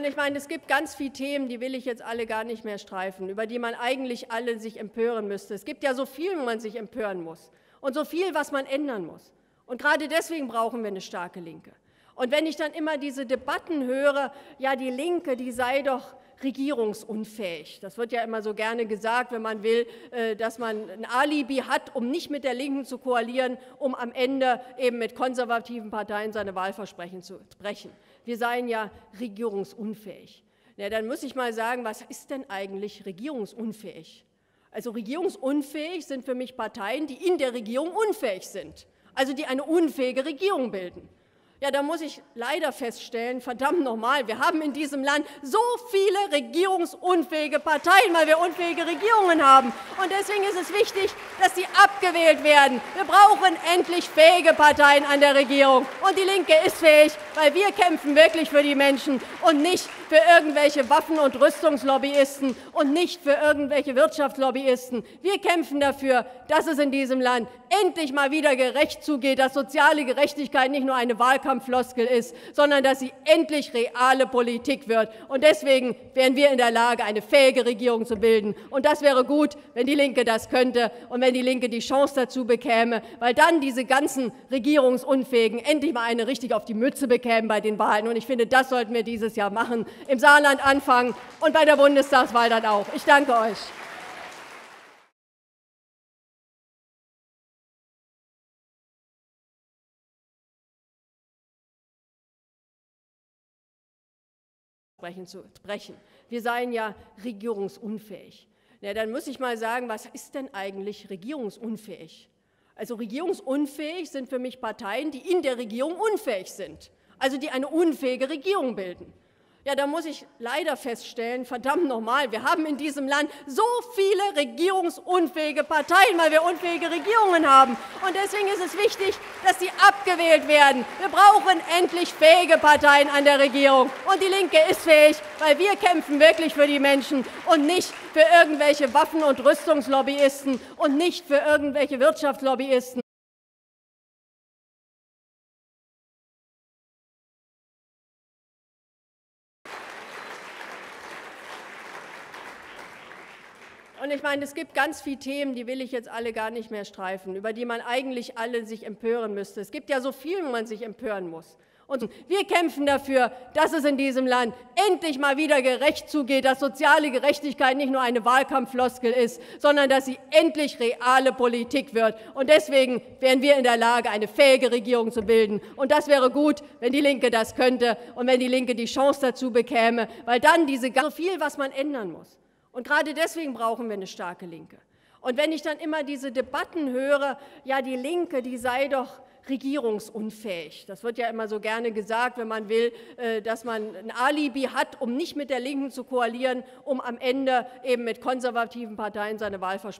Und ich meine, es gibt ganz viele Themen, die will ich jetzt alle gar nicht mehr streifen, über die man eigentlich alle sich empören müsste. Es gibt ja so viel, wo man sich empören muss und so viel, was man ändern muss. Und gerade deswegen brauchen wir eine starke Linke. Und wenn ich dann immer diese Debatten höre, ja, die Linke, die sei doch regierungsunfähig. Das wird ja immer so gerne gesagt, wenn man will, dass man ein Alibi hat, um nicht mit der Linken zu koalieren, um am Ende eben mit konservativen Parteien seine Wahlversprechen zu brechen. Wir seien ja regierungsunfähig. Ja, dann muss ich mal sagen, was ist denn eigentlich regierungsunfähig? Also regierungsunfähig sind für mich Parteien, die in der Regierung unfähig sind, also die eine unfähige Regierung bilden. Ja, da muss ich leider feststellen, verdammt nochmal, wir haben in diesem Land so viele regierungsunfähige Parteien, weil wir unfähige Regierungen haben. Und deswegen ist es wichtig, dass die abgewählt werden. Wir brauchen endlich fähige Parteien an der Regierung. Und die Linke ist fähig, weil wir kämpfen wirklich für die Menschen und nicht für irgendwelche Waffen- und Rüstungslobbyisten und nicht für irgendwelche Wirtschaftslobbyisten. Wir kämpfen dafür, dass es in diesem Land endlich mal wieder gerecht zugeht, dass soziale Gerechtigkeit nicht nur eine Wahlkampffloskel ist, sondern dass sie endlich reale Politik wird. Und deswegen wären wir in der Lage, eine fähige Regierung zu bilden. Und das wäre gut, wenn die Linke das könnte und wenn die Linke die Chance dazu bekäme, weil dann diese ganzen Regierungsunfähigen endlich mal eine richtig auf die Mütze bekämen bei den Wahlen. Und ich finde, das sollten wir dieses Jahr machen, im Saarland anfangen und bei der Bundestagswahl dann auch. Ich danke euch. Zu brechen. Wir seien ja regierungsunfähig. Ja, dann muss ich mal sagen, was ist denn eigentlich regierungsunfähig? Also regierungsunfähig sind für mich Parteien, die in der Regierung unfähig sind, also die eine unfähige Regierung bilden. Ja, da muss ich leider feststellen, verdammt nochmal, wir haben in diesem Land so viele regierungsunfähige Parteien, weil wir unfähige Regierungen haben. Und deswegen ist es wichtig, dass die abgewählt werden. Wir brauchen endlich fähige Parteien an der Regierung. Und die Linke ist fähig, weil wir kämpfen wirklich für die Menschen und nicht für irgendwelche Waffen- und Rüstungslobbyisten und nicht für irgendwelche Wirtschaftslobbyisten. Und ich meine, es gibt ganz viele Themen, die will ich jetzt alle gar nicht mehr streifen, über die man eigentlich alle sich empören müsste. Es gibt ja so viel, wo man sich empören muss. Und wir kämpfen dafür, dass es in diesem Land endlich mal wieder gerecht zugeht, dass soziale Gerechtigkeit nicht nur eine Wahlkampffloskel ist, sondern dass sie endlich reale Politik wird. Und deswegen wären wir in der Lage, eine fähige Regierung zu bilden. Und das wäre gut, wenn die Linke das könnte und wenn die Linke die Chance dazu bekäme, weil dann diese so viel, was man ändern muss. Und gerade deswegen brauchen wir eine starke Linke. Und wenn ich dann immer diese Debatten höre, ja, die Linke, die sei doch regierungsunfähig. Das wird ja immer so gerne gesagt, wenn man will, dass man ein Alibi hat, um nicht mit der Linken zu koalieren, um am Ende eben mit konservativen Parteien seine Wahlversprechen zu brechen.